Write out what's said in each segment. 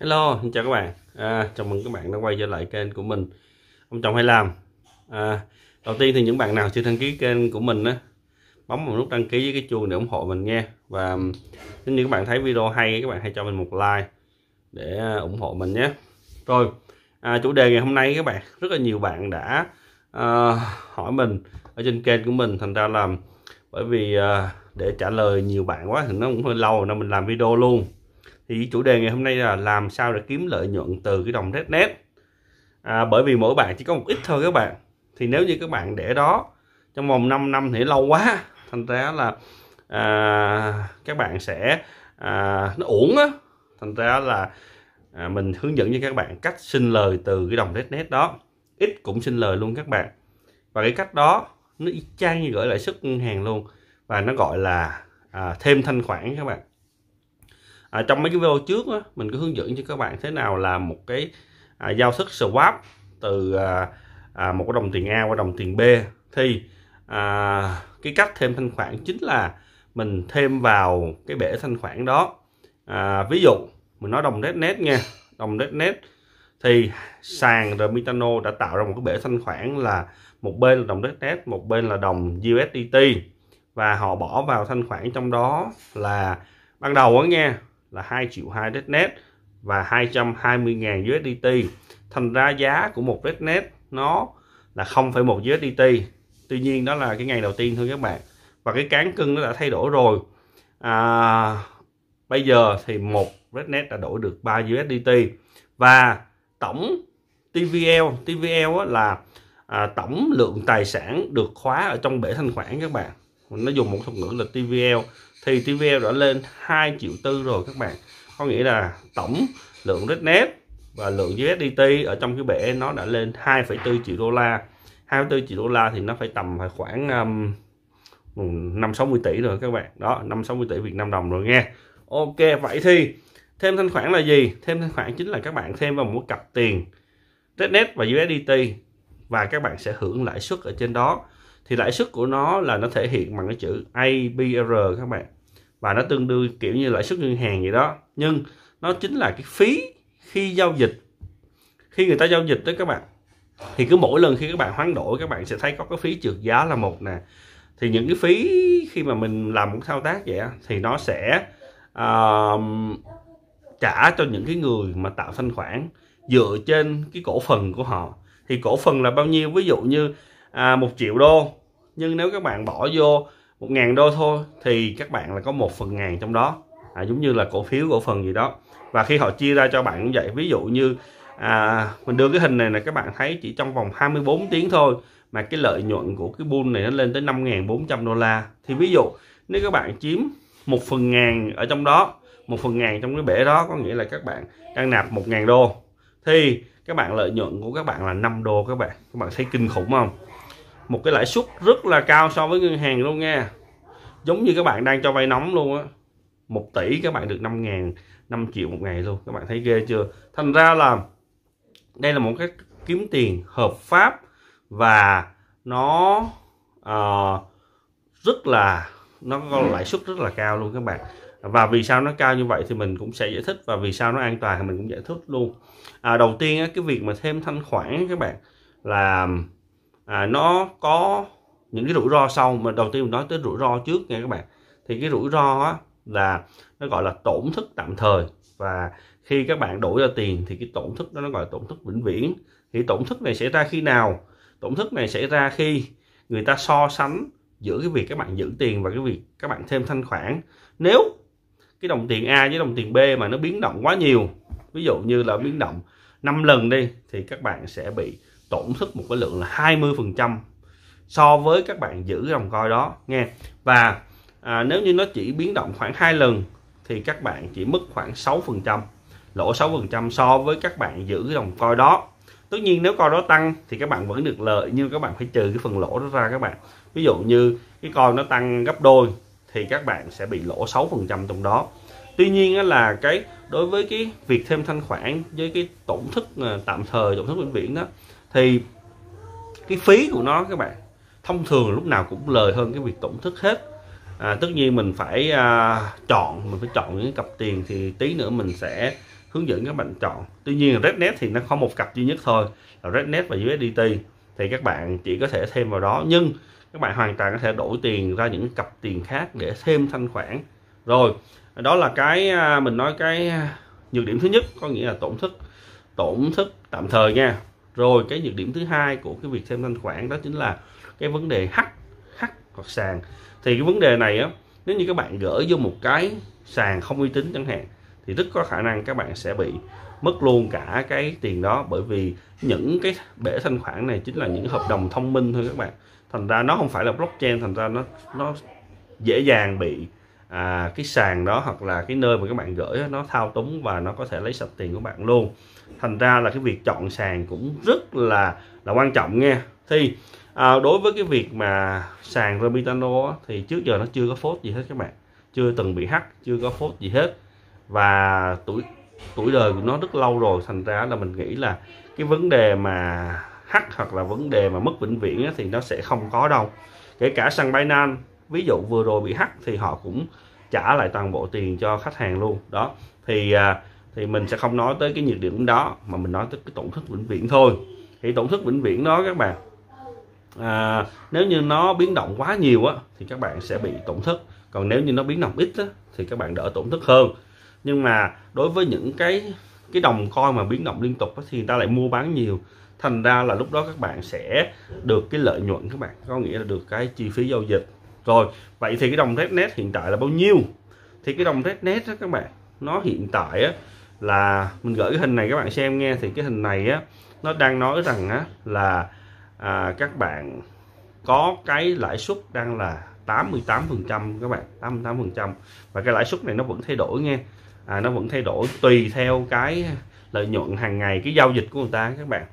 Hello, xin chào các bạn. Chào mừng các bạn đã quay trở lại kênh của mình, Ông Chồng Hay Làm. Đầu tiên thì những bạn nào chưa đăng ký kênh của mình á, bấm vào nút đăng ký với cái chuông để ủng hộ mình nha. Và nếu như các bạn thấy video hay, các bạn hãy cho mình một like để ủng hộ mình nhé. Rồi, chủ đề ngày hôm nay các bạn, rất là nhiều bạn đã hỏi mình ở trên kênh của mình, thành ra là bởi vì để trả lời nhiều bạn quá thì nó cũng hơi lâu nên mình làm video luôn. Thì chủ đề ngày hôm nay là làm sao để kiếm lợi nhuận từ cái đồng Renec. Bởi vì mỗi bạn chỉ có một ít thôi các bạn. Thì nếu như các bạn để đó trong vòng 5 năm thì lâu quá, thành ra là các bạn sẽ nó uổng á. Thành ra là mình hướng dẫn cho các bạn cách sinh lời từ cái đồng Renec đó, ít cũng sinh lời luôn các bạn. Và cái cách đó nó y chang như gửi lãi suất ngân hàng luôn, và nó gọi là thêm thanh khoản các bạn. Trong mấy cái video trước đó, mình có hướng dẫn cho các bạn thế nào là một cái giao thức swap từ một cái đồng tiền A qua đồng tiền B. Thì cái cách thêm thanh khoản chính là mình thêm vào cái bể thanh khoản đó. Ví dụ mình nói đồng Renec nha, đồng Renec thì sàn Remitano đã tạo ra một cái bể thanh khoản là một bên là đồng Renec, một bên là đồng USDT, và họ bỏ vào thanh khoản trong đó là ban đầu á nghe là 2.2 triệu Renec và 220.000 USDT. Thành ra giá của một Renec nó là 0,1 USDT. Tuy nhiên đó là cái ngày đầu tiên thôi các bạn. Và cái cán cân nó đã thay đổi rồi. Bây giờ thì một Renec đã đổi được 3 USDT. Và tổng TVL là tổng lượng tài sản được khóa ở trong bể thanh khoản các bạn. Nó dùng một thuật ngữ là TVL. Thì TVL đã lên 2,4 triệu rồi các bạn. Có nghĩa là tổng lượng Renec và lượng USDT ở trong cái bể nó đã lên 2,4 triệu đô la. 2,4 triệu đô la thì nó phải tầm khoảng 5-60 tỷ rồi các bạn. Đó, 5-60 tỷ Việt Nam đồng rồi nghe. Ok, vậy thì thêm thanh khoản là gì? Thêm thanh khoản chính là các bạn thêm vào một cặp tiền Renec và USDT, và các bạn sẽ hưởng lãi suất ở trên đó. Thì lãi suất của nó là nó thể hiện bằng cái chữ APR các bạn, và nó tương đương kiểu như lãi suất ngân hàng vậy đó, nhưng nó chính là cái phí khi giao dịch, khi người ta giao dịch đó các bạn. Thì cứ mỗi lần khi các bạn hoán đổi, các bạn sẽ thấy có cái phí trượt giá là một nè. Thì những cái phí khi mà mình làm một thao tác vậy thì nó sẽ trả cho những cái người mà tạo thanh khoản dựa trên cái cổ phần của họ. Thì cổ phần là bao nhiêu? Ví dụ như 1 triệu đô, nhưng nếu các bạn bỏ vô 1.000 đô thôi thì các bạn là có 1/1000 trong đó, giống như là cổ phiếu cổ phần gì đó. Và khi họ chia ra cho bạn cũng vậy. Ví dụ như mình đưa cái hình này là các bạn thấy chỉ trong vòng 24 tiếng thôi mà cái lợi nhuận của cái bull này nó lên tới 5.400 đô la. Thì ví dụ nếu các bạn chiếm 1/1000 ở trong đó, 1/1000 trong cái bể đó, có nghĩa là các bạn đang nạp 1.000 đô thì các bạn lợi nhuận của các bạn là 5 đô các bạn. Các bạn thấy kinh khủng không? Một cái lãi suất rất là cao so với ngân hàng luôn nha. Giống như các bạn đang cho vay nóng luôn á, 1 tỷ các bạn được 5 triệu một ngày luôn. Các bạn thấy ghê chưa? Thành ra là đây là một cái kiếm tiền hợp pháp, và nó nó có lãi suất rất là cao luôn các bạn. Và vì sao nó cao như vậy thì mình cũng sẽ giải thích, và vì sao nó an toàn thì mình cũng giải thích luôn. Đầu tiên cái việc mà thêm thanh khoản các bạn là nó có những cái rủi ro sau. Mà đầu tiên mình nói tới rủi ro trước nha các bạn. Thì cái rủi ro á, là nó gọi là tổn thất tạm thời, và khi các bạn đổi ra tiền thì cái tổn thất đó nó gọi là tổn thất vĩnh viễn. Thì tổn thất này xảy ra khi nào? Tổn thất này xảy ra khi người ta so sánh giữa cái việc các bạn giữ tiền và cái việc các bạn thêm thanh khoản. Nếu cái đồng tiền A với đồng tiền B mà nó biến động quá nhiều, ví dụ như là biến động 5 lần đi, thì các bạn sẽ bị tổn thất một cái lượng là 20% so với các bạn giữ cái đồng coin đó nghe. Và nếu như nó chỉ biến động khoảng 2 lần thì các bạn chỉ mất khoảng 6%, lỗ 6% so với các bạn giữ cái đồng coin đó. Tất nhiên nếu coin đó tăng thì các bạn vẫn được lợi, nhưng các bạn phải trừ cái phần lỗ đó ra các bạn. Ví dụ như cái coin nó tăng gấp đôi thì các bạn sẽ bị lỗ 6% trong đó. Tuy nhiên là cái đối với cái việc thêm thanh khoản với cái tổn thất tạm thời, tổn thất vĩnh viễn đó, thì cái phí của nó các bạn thông thường lúc nào cũng lời hơn cái việc tổn thất hết. Tất nhiên mình phải chọn những cặp tiền, thì tí nữa mình sẽ hướng dẫn các bạn chọn. Tuy nhiên Renec thì nó có một cặp duy nhất thôi là Renec và USDT, thì các bạn chỉ có thể thêm vào đó, nhưng các bạn hoàn toàn có thể đổi tiền ra những cặp tiền khác để thêm thanh khoản. Rồi đó là cái mình nói cái nhược điểm thứ nhất, có nghĩa là tổn thất tạm thời nha. Rồi cái nhược điểm thứ hai của cái việc thêm thanh khoản đó chính là cái vấn đề hack hoặc sàn. Thì cái vấn đề này á, nếu như các bạn gửi vô một cái sàn không uy tín chẳng hạn, thì rất có khả năng các bạn sẽ bị mất luôn cả cái tiền đó, bởi vì những cái bể thanh khoản này chính là những hợp đồng thông minh thôi các bạn. Thành ra nó không phải là blockchain, thành ra nó dễ dàng bị cái sàn đó hoặc là cái nơi mà các bạn gửi nó thao túng và nó có thể lấy sạch tiền của bạn luôn. Thành ra là cái việc chọn sàn cũng rất là quan trọng nha. Thì đối với cái việc mà sàn Remitano thì trước giờ nó chưa có phốt gì hết các bạn, chưa từng bị hack, chưa có phốt gì hết, và tuổi đời của nó rất lâu rồi. Thành ra là mình nghĩ là cái vấn đề mà hack hoặc là vấn đề mà mất vĩnh viễn thì nó sẽ không có đâu. Kể cả sàn Binance ví dụ vừa rồi bị hack thì họ cũng trả lại toàn bộ tiền cho khách hàng luôn đó. Thì mình sẽ không nói tới cái nhược điểm đó, mà mình nói tới cái tổn thất vĩnh viễn thôi. Thì tổn thất vĩnh viễn đó các bạn, nếu như nó biến động quá nhiều á thì các bạn sẽ bị tổn thất, còn nếu như nó biến động ít á, thì các bạn đỡ tổn thất hơn. Nhưng mà đối với những cái đồng coin mà biến động liên tục á, thì người ta lại mua bán nhiều, thành ra là lúc đó các bạn sẽ được cái lợi nhuận các bạn, có nghĩa là được cái chi phí giao dịch. Rồi vậy thì cái đồng Renec hiện tại là bao nhiêu? Thì cái đồng Renec đó các bạn, nó hiện tại á, là mình gửi cái hình này các bạn xem nghe. Thì cái hình này á, nó đang nói rằng á, là các bạn có cái lãi suất đang là 88% các bạn, 88%, và cái lãi suất này nó vẫn thay đổi nghe, nó vẫn thay đổi tùy theo cái lợi nhuận hàng ngày, cái giao dịch của người ta các bạn.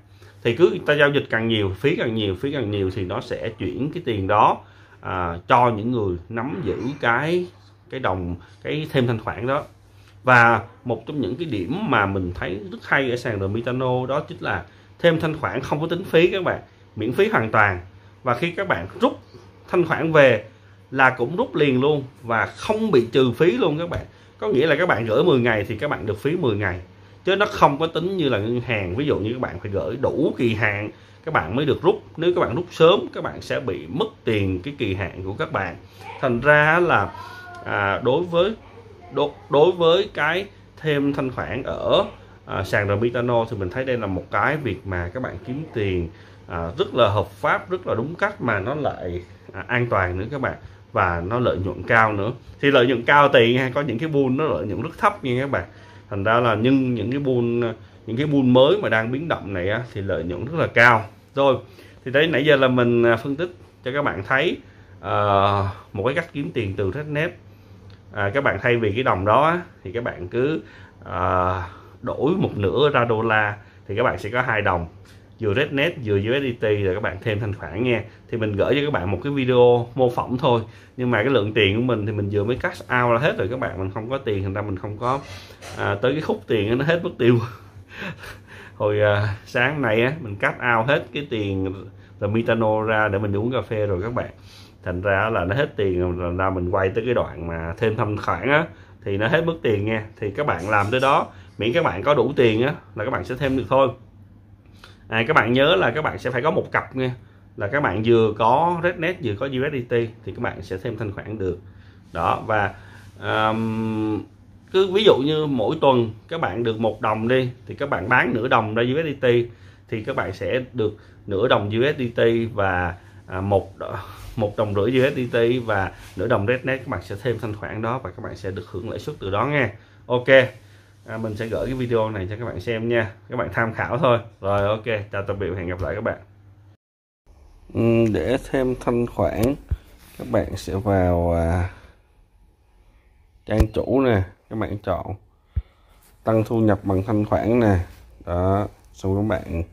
Thì cứ người ta giao dịch càng nhiều, phí càng nhiều thì nó sẽ chuyển cái tiền đó cho những người nắm giữ cái thêm thanh khoản đó. Và một trong những cái điểm mà mình thấy rất hay ở sàn Remitano đó chính là thêm thanh khoản không có tính phí các bạn, miễn phí hoàn toàn, và khi các bạn rút thanh khoản về là cũng rút liền luôn và không bị trừ phí luôn các bạn. Có nghĩa là các bạn gửi 10 ngày thì các bạn được phí 10 ngày, chứ nó không có tính như là ngân hàng. Ví dụ như các bạn phải gửi đủ kỳ hạn các bạn mới được rút, nếu các bạn rút sớm các bạn sẽ bị mất tiền cái kỳ hạn của các bạn. Thành ra là đối với cái thêm thanh khoản ở sàn Remitano thì mình thấy đây là một cái việc mà các bạn kiếm tiền rất là hợp pháp, rất là đúng cách, mà nó lại an toàn nữa các bạn, và nó lợi nhuận cao nữa. Thì lợi nhuận cao thì có những cái pool nó lợi nhuận rất thấp nha các bạn. Thành ra là nhưng những cái pool mới mà đang biến động này thì lợi nhuận rất là cao. Rồi thì đấy, nãy giờ là mình phân tích cho các bạn thấy một cái cách kiếm tiền từ Renec. Các bạn thay vì cái đồng đó thì các bạn cứ đổi một nửa ra đô la thì các bạn sẽ có 2 đồng, vừa Renec vừa USDT, rồi các bạn thêm thanh khoản nha. Thì mình gửi cho các bạn một cái video mô phỏng thôi, nhưng mà cái lượng tiền của mình thì mình vừa mới cash out là hết rồi các bạn. Mình không có tiền, thành ra mình không có tới cái khúc tiền nó hết mất tiêu. Hồi sáng nay mình cash out hết cái tiền Remitano ra để mình uống cà phê rồi các bạn. Thành ra là nó hết tiền, thành ra mình quay tới cái đoạn mà thêm thanh khoản thì nó hết mất tiền nha. Thì các bạn làm tới đó, miễn các bạn có đủ tiền là các bạn sẽ thêm được thôi. Các bạn nhớ là các bạn sẽ phải có một cặp nha, là các bạn vừa có Renec vừa có USDT thì các bạn sẽ thêm thanh khoản được đó. Và cứ ví dụ như mỗi tuần các bạn được 1 đồng đi, thì các bạn bán nửa đồng ra USDT thì các bạn sẽ được nửa đồng USDT và một đồng rưỡi USDT và nửa đồng Renec. Các bạn sẽ thêm thanh khoản đó và các bạn sẽ được hưởng lãi suất từ đó nghe. Ok, mình sẽ gửi cái video này cho các bạn xem nha, các bạn tham khảo thôi. Rồi ok, chào tạm biệt, hẹn gặp lại các bạn. Để thêm thanh khoản các bạn sẽ vào trang chủ nè, các bạn chọn tăng thu nhập bằng thanh khoản nè đó. Xong các bạn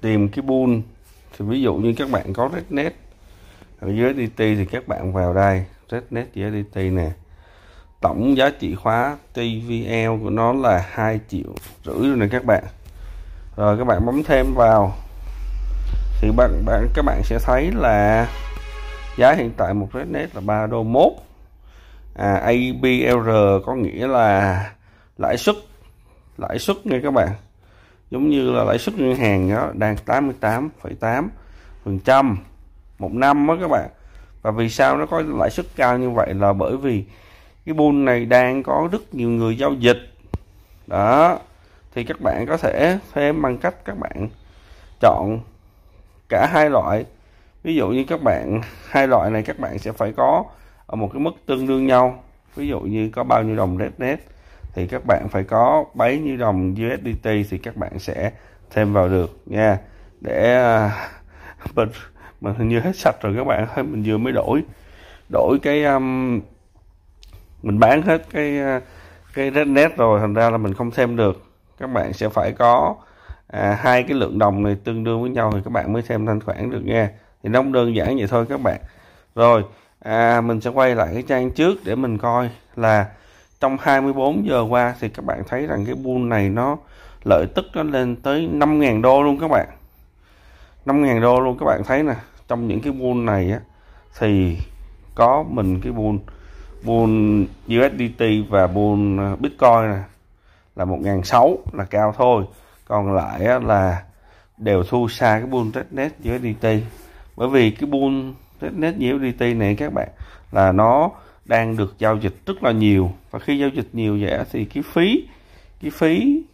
tìm cái pool, thì ví dụ như các bạn có Renec ở USDT thì các bạn vào đây Renec USDT nè. Tổng giá trị khóa TVL của nó là 2,5 triệu rồi nè các bạn. Rồi các bạn bấm thêm vào thì các bạn sẽ thấy là giá hiện tại một Renec là 3,1 đô. APR có nghĩa là lãi suất lãi suất nha các bạn, giống như là lãi suất ngân hàng đó đang 88,8% một năm đó các bạn. Và vì sao nó có lãi suất cao như vậy là bởi vì cái pool này đang có rất nhiều người giao dịch đó, thì các bạn có thể thêm bằng cách các bạn chọn cả hai loại. Ví dụ như các bạn hai loại này các bạn sẽ phải có ở một cái mức tương đương nhau, ví dụ như có bao nhiêu đồng Renec thì các bạn phải có bấy nhiêu đồng USDT thì các bạn sẽ thêm vào được nha. Để mình hình như hết sạch rồi các bạn, mình vừa mới đổi cái mình bán hết cái Renec rồi, thành ra là mình không thêm được. Các bạn sẽ phải có hai cái lượng đồng này tương đương với nhau thì các bạn mới thêm thanh khoản được nha. Thì nó cũng đơn giản vậy thôi các bạn. Rồi mình sẽ quay lại cái trang trước để mình coi là trong 24 giờ qua thì các bạn thấy rằng cái pool này nó lợi tức nó lên tới 5.000 đô luôn các bạn, 5.000 đô luôn. Các bạn thấy nè, trong những cái pool này á, thì có mình cái pool USDT và pool Bitcoin nè là 1.600 là cao thôi, còn lại á, là đều thua xa cái pool Renec USDT. Bởi vì cái pool Renec USDT này các bạn là nó đang được giao dịch rất là nhiều, và khi giao dịch nhiều vậy thì cái phí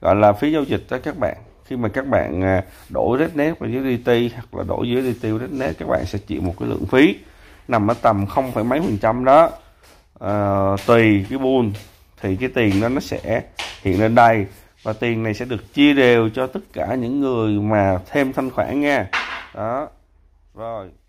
gọi là phí giao dịch đó các bạn, khi mà các bạn đổi Renec và USDT hoặc là đổi USDT và Renec các bạn sẽ chịu một cái lượng phí nằm ở tầm 0,mấy% đó. Tùy cái pool thì cái tiền đó nó sẽ hiện lên đây, và tiền này sẽ được chia đều cho tất cả những người mà thêm thanh khoản nha. Đó rồi.